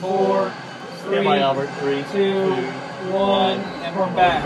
4, 3, 2, 1, and we're back.